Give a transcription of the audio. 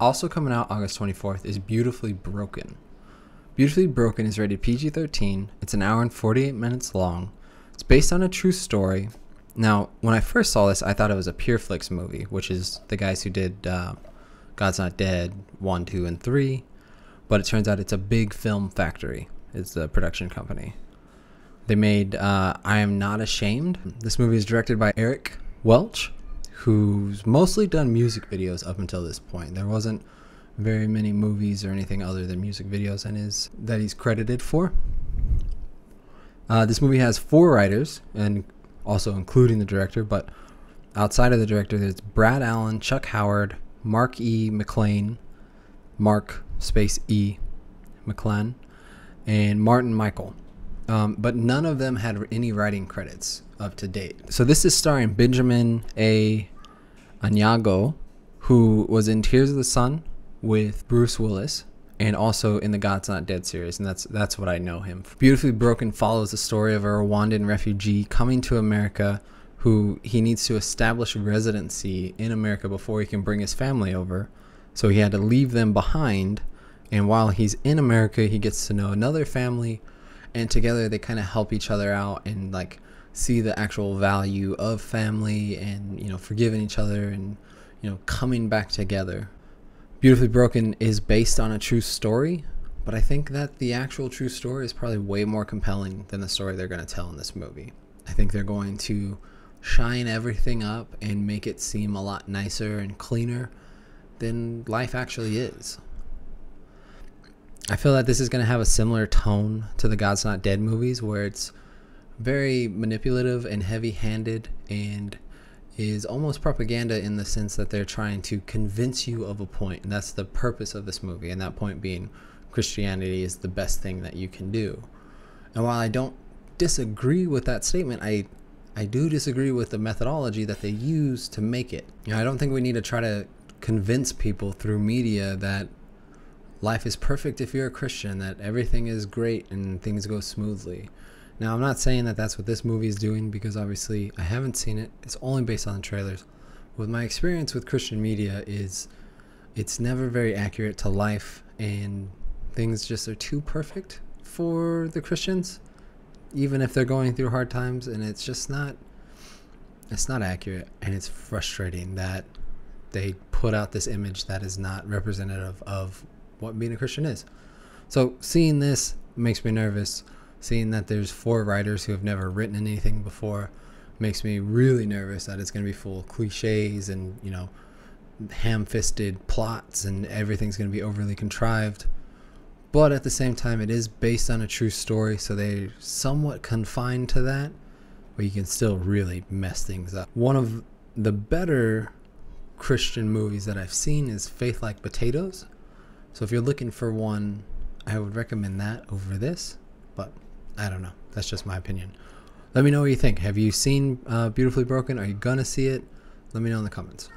Also coming out August 24th is Beautifully Broken. Beautifully Broken is rated PG-13. It's an hour and 48 minutes long. It's based on a true story. Now, when I first saw this, I thought it was a Pure Flix movie, which is the guys who did God's Not Dead 1, 2, and 3. But it turns out it's a Big Film Factory. It's the production company. They made I Am Not Ashamed. This movie is directed by Eric Welch, who's mostly done music videos up until this point. There wasn't very many movies or anything other than music videos that he's credited for. This movie has 4 writers, and also including the director, but outside of the director, there's Brad Allen, Chuck Howard, Mark E. McLean, Mark E. McLean, and Martin Michael. But none of them had any writing credits up to date. So this is starring Benjamin A. Anyago, who was in Tears of the Sun with Bruce Willis, and also in the God's Not Dead series, and that's what I know him for. Beautifully Broken follows the story of a Rwandan refugee coming to America who he needs to establish residency in America before he can bring his family over. So he had to leave them behind, and while he's in America, he gets to know another family, and together they kind of help each other out and like see the actual value of family and, you know, forgiving each other and, you know, coming back together. Beautifully Broken is based on a true story, but I think that the actual true story is probably way more compelling than the story they're going to tell in this movie. I think they're going to shine everything up and make it seem a lot nicer and cleaner than life actually is. I feel that this is going to have a similar tone to the God's Not Dead movies, where it's very manipulative and heavy-handed and is almost propaganda in the sense that they're trying to convince you of a point, and that's the purpose of this movie, and that point being Christianity is the best thing that you can do. And while I don't disagree with that statement, I do disagree with the methodology that they use to make it. You know, I don't think we need to try to convince people through media that life is perfect if you're a Christian, that everything is great and things go smoothly. Now, I'm not saying that that's what this movie is doing, because obviously I haven't seen it. It's only based on the trailers. With my experience with Christian media is it's never very accurate to life, and things just are too perfect for the Christians, even if they're going through hard times, and it's just not, it's not accurate, and it's frustrating that they put out this image that is not representative of what being a Christian is. So seeing this makes me nervous. Seeing that there's 4 writers who have never written anything before makes me really nervous that it's going to be full of cliches and, you know, ham-fisted plots, and everything's going to be overly contrived. But at the same time, it is based on a true story, so they're somewhat confined to that, but you can still really mess things up. One of the better Christian movies that I've seen is Faith Like Potatoes. So if you're looking for one, I would recommend that over this, but I don't know. That's just my opinion. Let me know what you think. Have you seen Beautifully Broken? Are you gonna see it? Let me know in the comments.